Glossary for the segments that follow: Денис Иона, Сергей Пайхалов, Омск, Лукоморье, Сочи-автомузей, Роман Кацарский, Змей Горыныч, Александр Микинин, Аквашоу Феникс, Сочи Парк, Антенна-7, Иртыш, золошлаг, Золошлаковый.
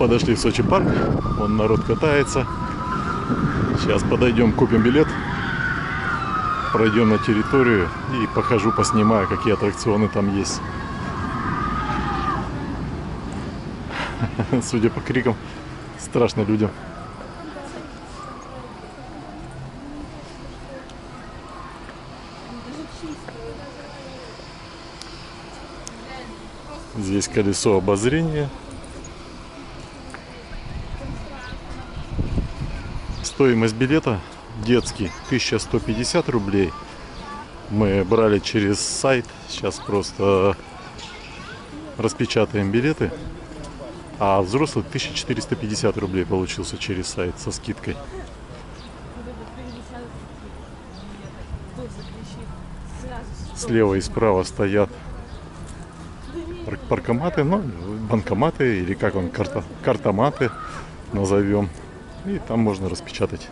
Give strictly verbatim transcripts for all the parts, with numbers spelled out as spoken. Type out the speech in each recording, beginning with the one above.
подошли в Сочи парк. Вон народ катается. Сейчас подойдем, купим билет. Пройдем на территорию и похожу, поснимаю, какие аттракционы там есть. Судя по крикам, страшно людям. Здесь колесо обозрения. Стоимость билета детский тысяча сто пятьдесят рублей. Мы брали через сайт. Сейчас просто распечатаем билеты. А взрослый тысяча четыреста пятьдесят рублей получился через сайт со скидкой. Слева и справа стоят паркоматы, ну, банкоматы, или как он, карта, картоматы назовем. И там можно распечатать.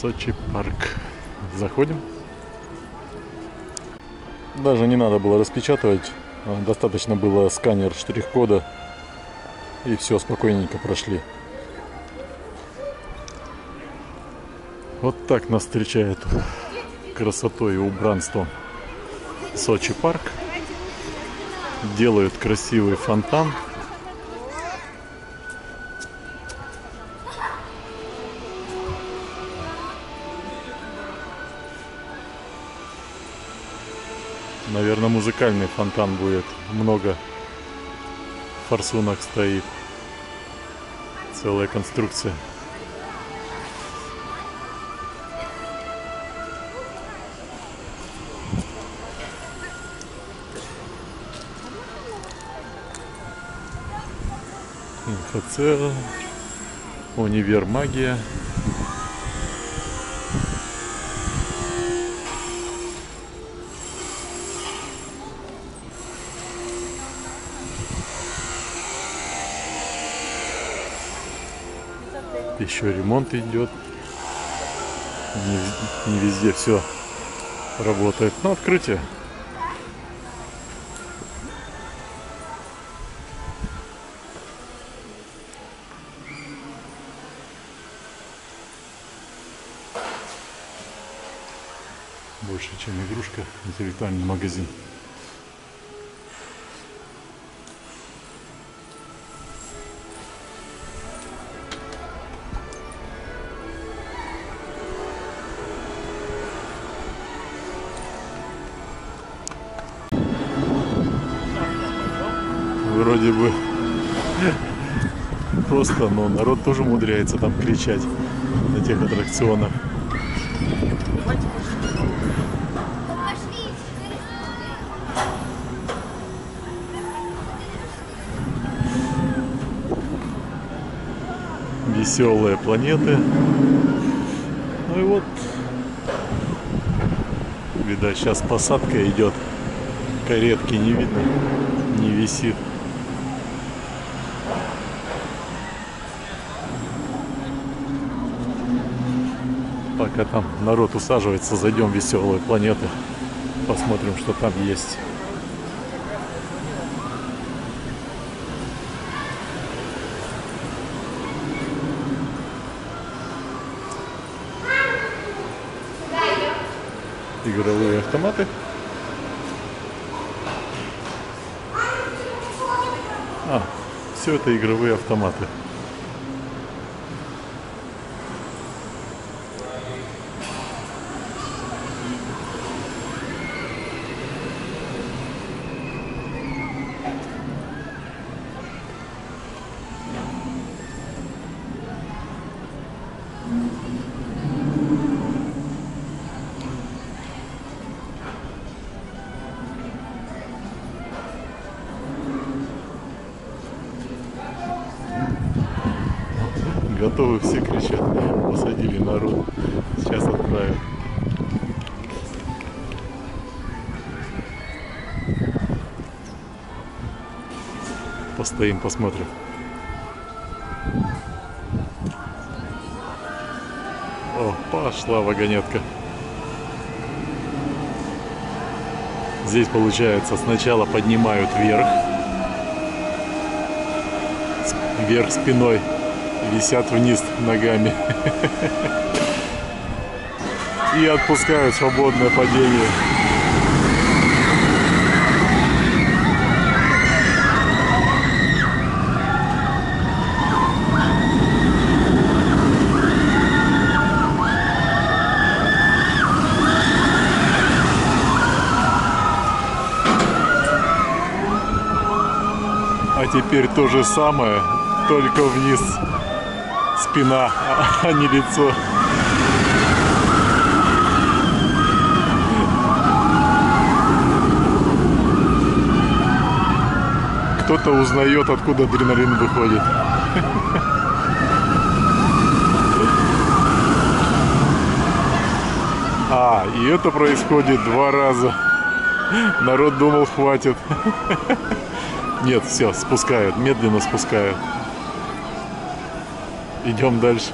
Сочи парк. Заходим. Даже не надо было распечатывать. Достаточно было сканер штрих-кода. И все, спокойненько прошли. Вот так нас встречает красотой и убранством Сочи парк. Делают красивый фонтан. Наверное, музыкальный фонтан будет. Много форсунок стоит. Целая конструкция. МФЦ. Универ магия. Еще ремонт идет. Не, не везде все работает. Но открытие. Больше, чем игрушка, интеллектуальный магазин. Вроде бы просто, но народ тоже умудряется там кричать на тех аттракционах. Веселые планеты. Ну и вот, видать, сейчас посадка идет. Каретки не видно, не висит. Пока там народ усаживается, зайдем в веселую планету, посмотрим, что там есть. Игровые автоматы. А, все это игровые автоматы. Готовы, все кричат, посадили народ, сейчас отправим. Постоим, посмотрим. О, пошла вагонетка. Здесь, получается, сначала поднимают вверх, вверх спиной, висят вниз ногами и отпускают свободное падение. А теперь то же самое, только вниз спина, а не лицо. Кто-то узнает, откуда адреналин выходит. А, и это происходит два раза. Народ думал, хватит. Нет, все, спускают, медленно спускают. Идем дальше.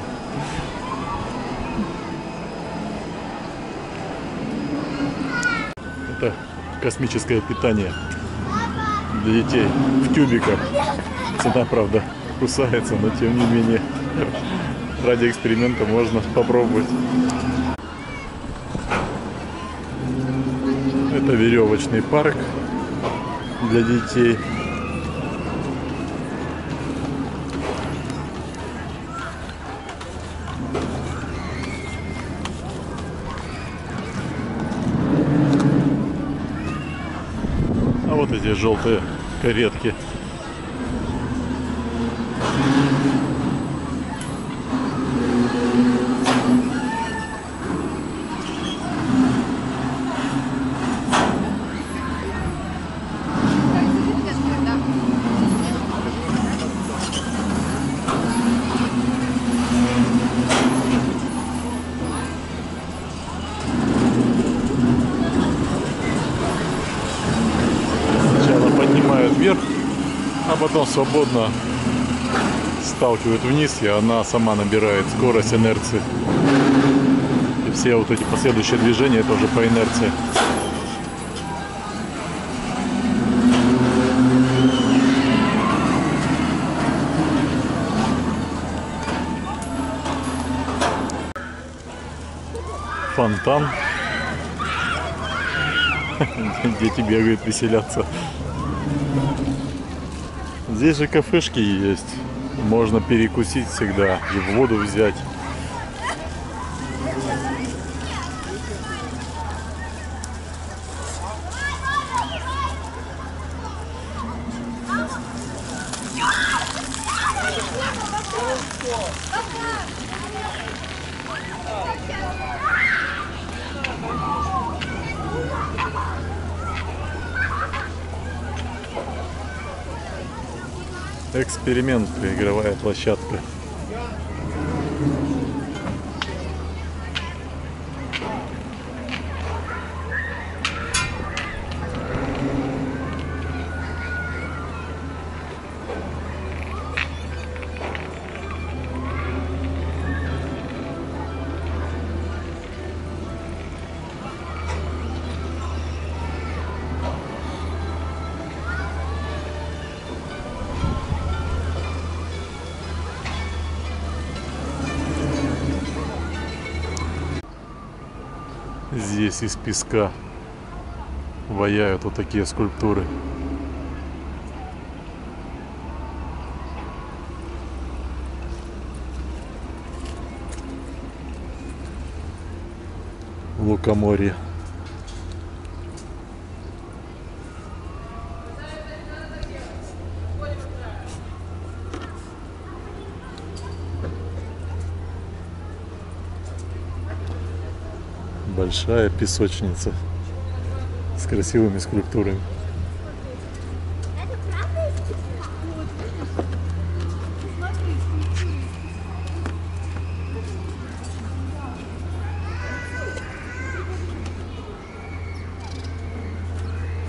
Это космическое питание для детей в тюбиках. Цена, правда, кусается, но тем не менее ради эксперимента можно попробовать. Это веревочный парк для детей. А вот эти желтые каретки. Вверх, а потом свободно сталкивают вниз, и она сама набирает скорость, инерции, и все вот эти последующие движения это уже по инерции. Фонтан. Дети бегают, веселятся. Здесь же кафешки есть, можно перекусить всегда и воду взять. Эксперименты, игровая площадка. Здесь из песка ваяют вот такие скульптуры. Лукоморье. Большая песочница с красивыми скульптурами.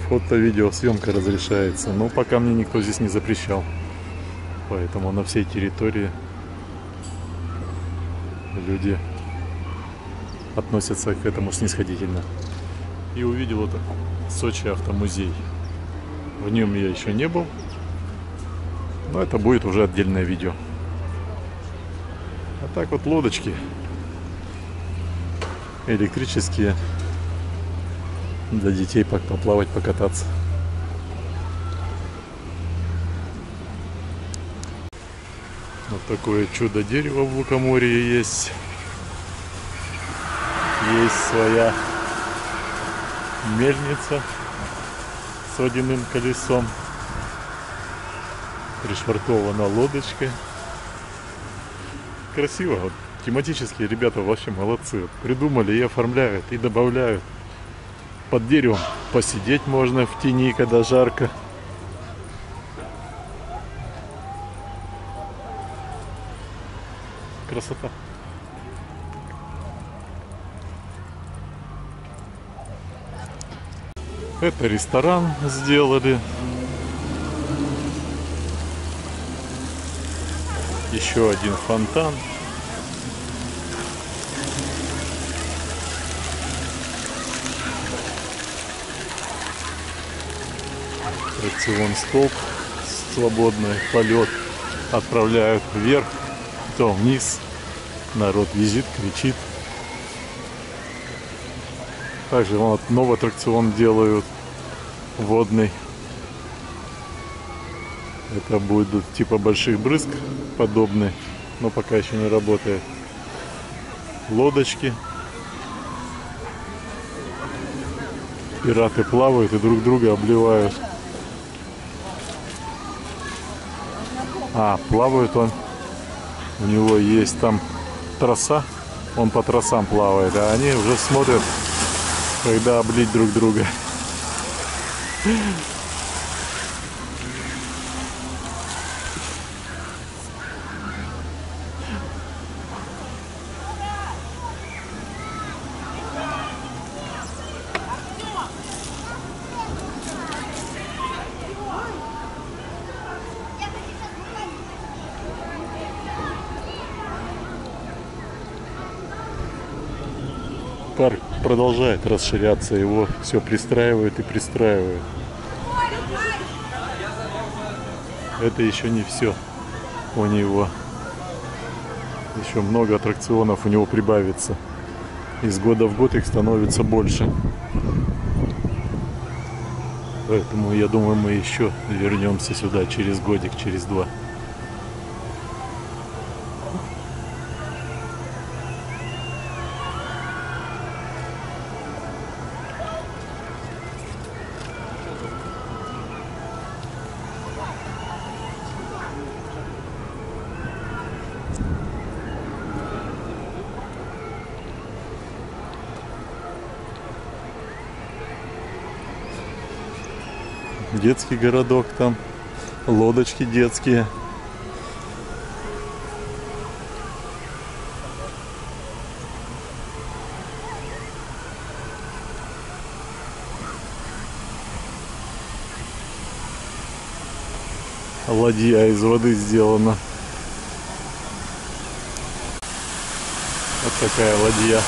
Фото-видеосъемка разрешается, но пока мне никто здесь не запрещал. Поэтому на всей территории люди относятся к этому снисходительно. и увидел это Сочи-автомузей. В нем я еще не был, но это будет уже отдельное видео. А так вот лодочки электрические для детей поплавать, покататься. Вот такое чудо дерево в Лукоморье есть. Есть своя мельница с водяным колесом. Пришвартована лодочкой. Красиво. Вот. Тематические ребята вообще молодцы. Вот. Придумали и оформляют, и добавляют. Под деревом посидеть можно в тени, когда жарко. Красота. Это ресторан сделали. Еще один фонтан. Аттракцион столб, свободный полет отправляют вверх, то вниз. Народ визит, кричит. Также вот новый аттракцион делают. Водный. Это будут типа больших брызг подобный, но пока еще не работает. Лодочки. Пираты плавают и друг друга обливают. А, плавает он. У него есть там троса. Он по тросам плавает, а они уже смотрят, когда облить друг друга. Парк продолжает расширяться, его все пристраивают и пристраивают. Это еще не все у него. Еще много аттракционов у него прибавится. Из года в год их становится больше. Поэтому я думаю, мы еще вернемся сюда через годик, через два. Детский городок там, лодочки детские. Ладья из воды сделана. Вот такая ладья.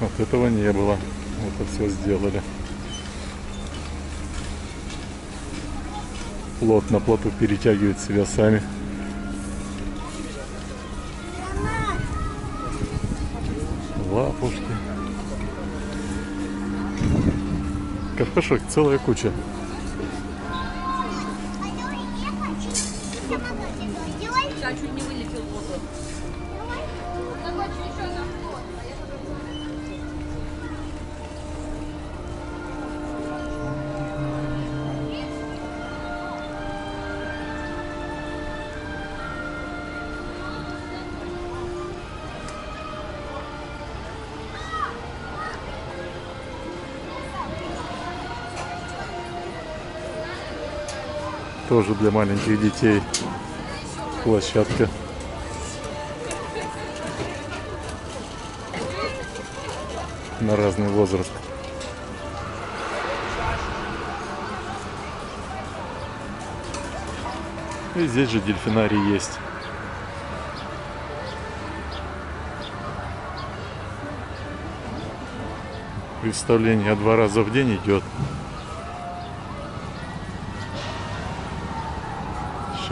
Вот этого не было, это все сделали. Плот на плоту перетягивает себя сами. Лапушки. Какашек целая куча. Тоже для маленьких детей площадка. На разный возраст. И здесь же дельфинарий есть. Представление два раза в день идет.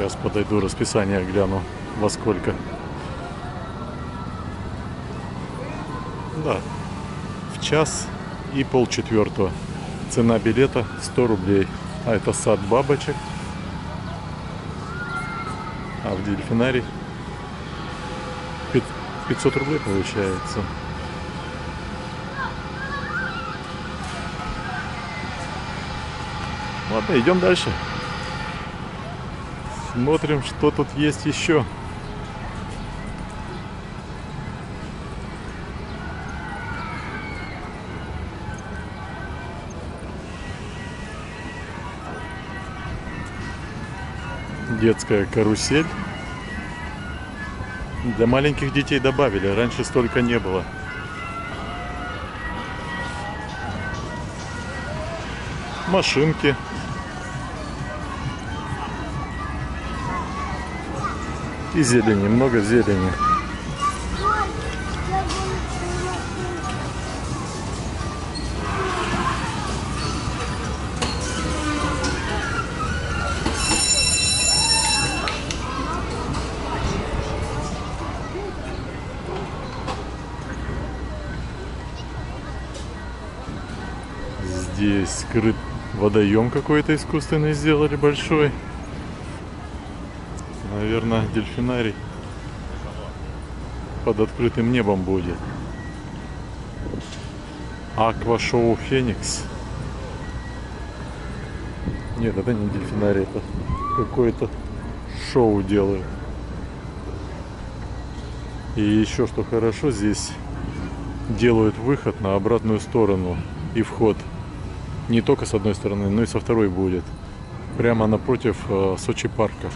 Сейчас подойду, расписание гляну, во сколько. Да, в час и полчетвертого. Цена билета сто рублей. А это сад бабочек. А в дельфинарий пятьсот рублей получается. Ладно, идем дальше. Смотрим, что тут есть еще. Детская карусель. Для маленьких детей добавили. Раньше столько не было. Машинки. И зелени, много зелени. Здесь скрыт водоем какой-то искусственный сделали большой. Наверное, дельфинарий под открытым небом будет. Аквашоу Феникс. Нет, это не дельфинарий, это какое-то шоу делают. И еще что хорошо, здесь делают выход на обратную сторону и вход. Не только с одной стороны, но и со второй будет. Прямо напротив э, Сочи Парка.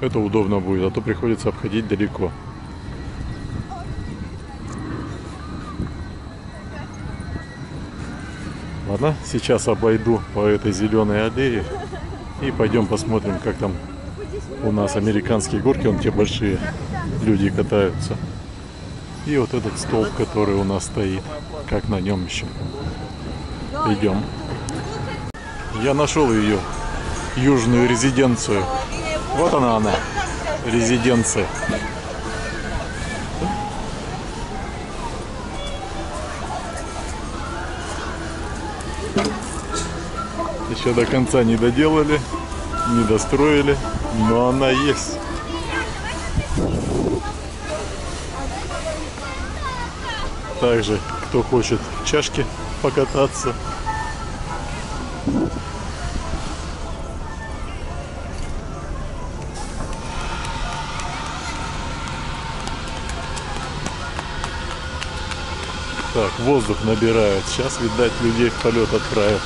Это удобно будет, а то приходится обходить далеко. Ладно, сейчас обойду по этой зеленой аллее и пойдем посмотрим, как там у нас американские горки, вон те большие, люди катаются. И вот этот столб, который у нас стоит, как на нем еще. Идем. Я нашел ее, южную резиденцию. Вот она, она, резиденция. Еще до конца не доделали, не достроили, но она есть. Также, кто хочет в чашке покататься. Так, воздух набирают. Сейчас, видать, людей в полет отправят.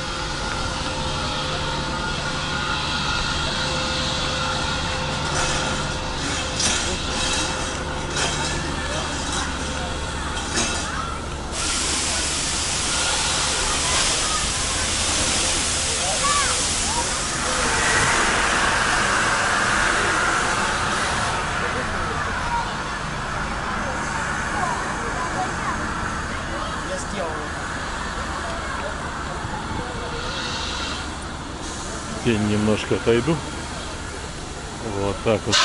Тень немножко отойду. Вот так вот.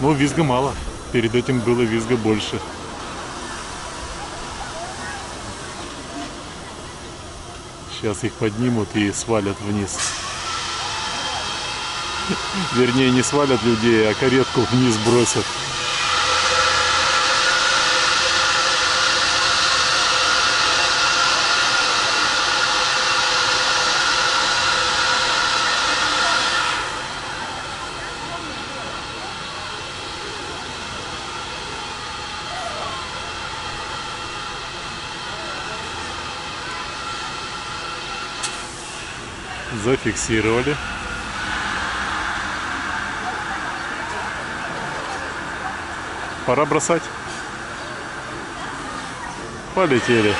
Ну, визга мало. Перед этим было визга больше. Сейчас их поднимут и свалят вниз. Вернее, не свалят людей, а каретку вниз бросят. зафиксировали. Пора бросать. Полетели.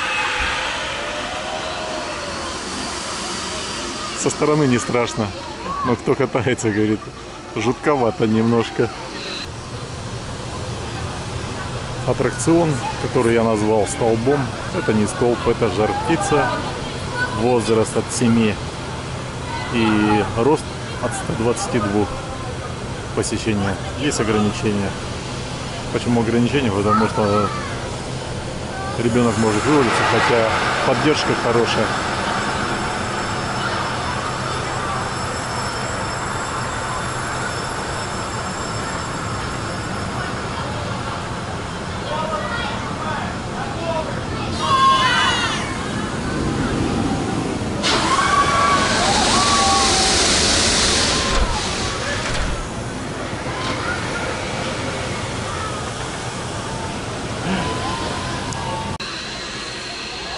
Со стороны не страшно, но кто катается, говорит, жутковато немножко. Аттракцион, который я назвал столбом, это не столб, это жар-птица. Возраст от семи и рост от ста двадцати двух посещения. Есть ограничения. Почему ограничения? Потому что ребенок может вывалиться, хотя поддержка хорошая.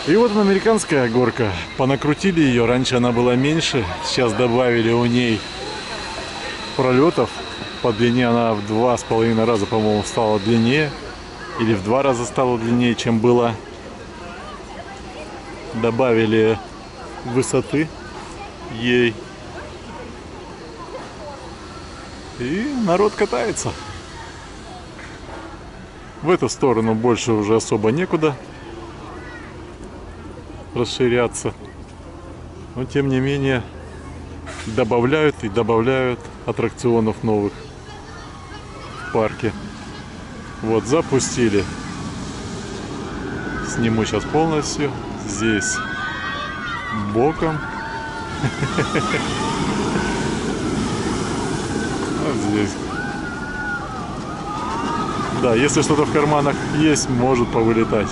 И вот американская горка. Понакрутили ее. Раньше она была меньше. Сейчас добавили у ней пролетов. По длине она в два с половиной раза, по-моему, стала длиннее. Или в два раза стала длиннее, чем была. Добавили высоты ей. И народ катается. В эту сторону больше уже особо некуда расширяться, но тем не менее добавляют и добавляют аттракционов новых в парке. Вот запустили, сниму сейчас полностью, здесь боком, здесь, да, если что-то в карманах есть, может повылетать.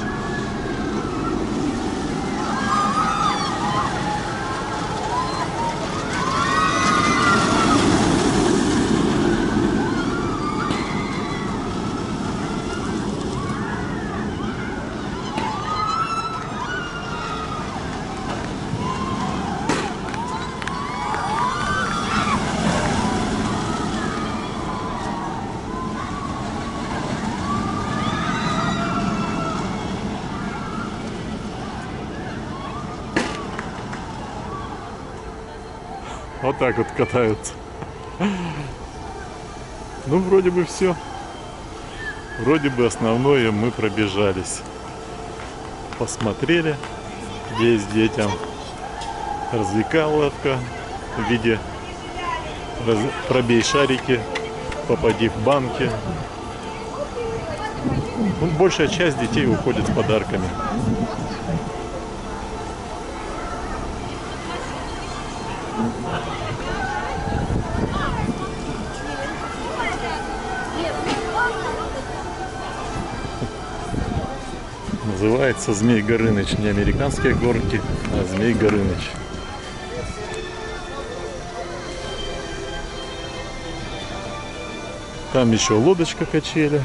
Вот так вот катаются. Ну, вроде бы все. Вроде бы основное мы пробежались. Посмотрели. Здесь детям развлекаловка в виде раз... пробей шарики, попади в банки. Ну, большая часть детей уходит с подарками. Называется Змей Горыныч. Не американские горки, а Змей Горыныч. Там еще лодочка-качели.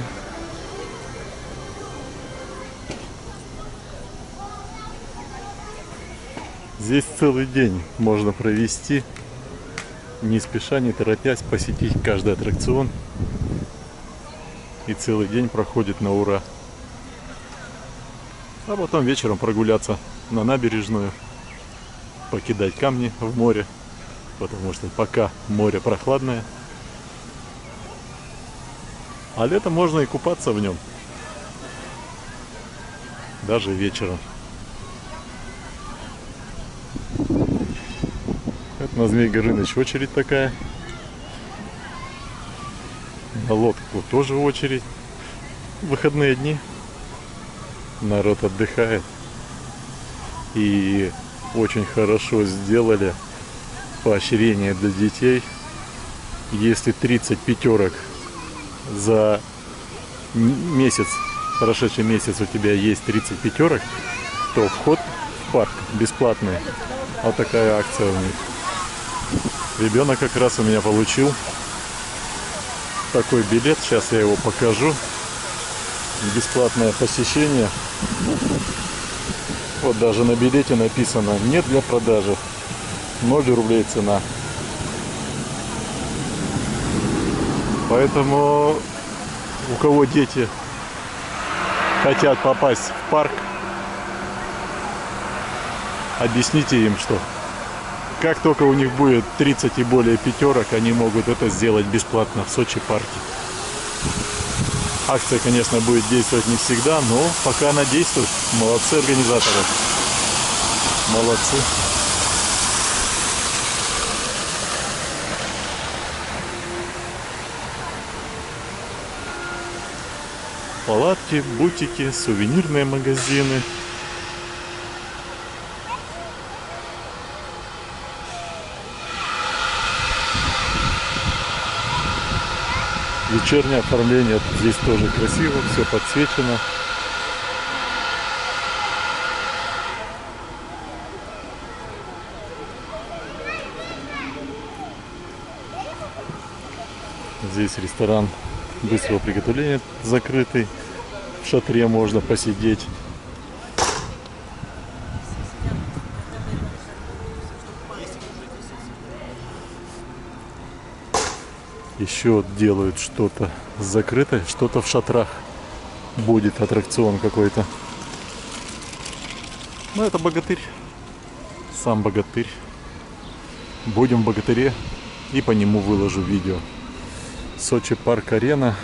Здесь целый день можно провести, не спеша, не торопясь, посетить каждый аттракцион. И целый день проходит на ура. А потом вечером прогуляться на набережную, покидать камни в море, потому что пока море прохладное. А летом можно и купаться в нем, даже вечером. Это на Змей Горыныч очередь такая. На лодку тоже очередь. Выходные дни. Народ отдыхает, и очень хорошо сделали поощрение для детей. Если тридцать пятерок за месяц, прошедший месяц у тебя есть тридцать пятерок, то вход в парк бесплатный. А такая акция у них. Ребенок как раз у меня получил такой билет, сейчас я его покажу. Бесплатное посещение. Вот даже на билете написано: не для продажи. ноль рублей цена. Поэтому у кого дети хотят попасть в парк, объясните им, что как только у них будет тридцать и более пятерок, они могут это сделать бесплатно в Сочи парке. Акция, конечно, будет действовать не всегда, но пока она действует, молодцы организаторы. Молодцы. Палатки, бутики, сувенирные магазины. Вечернее оформление здесь тоже красиво, все подсвечено. Здесь ресторан быстрого приготовления закрытый. В шатре можно посидеть. Еще делают что-то закрытое, что-то в шатрах. Будет аттракцион какой-то. Ну, это богатырь. Сам богатырь. Будем в богатыре и по нему выложу видео. Сочи парк арена.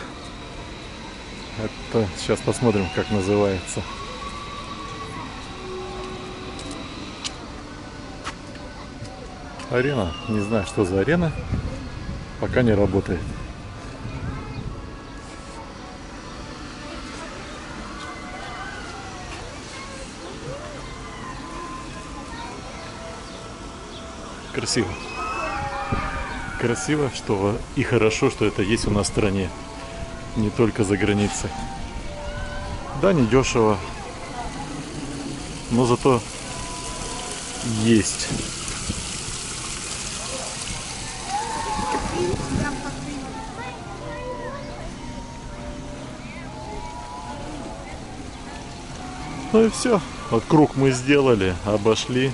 Это сейчас посмотрим, как называется. Арена. Не знаю, что за арена. Пока не работает. Красиво. Красиво, что и хорошо, что это есть у нас в стране. Не только за границей. Да, не дешево. Но зато есть. Ну и все. Вот круг мы сделали, обошли.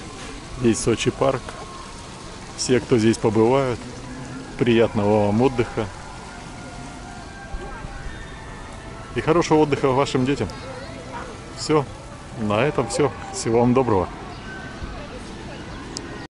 Здесь Сочи парк. Все, кто здесь побывают, приятного вам отдыха. И хорошего отдыха вашим детям. Все. На этом все. Всего вам доброго.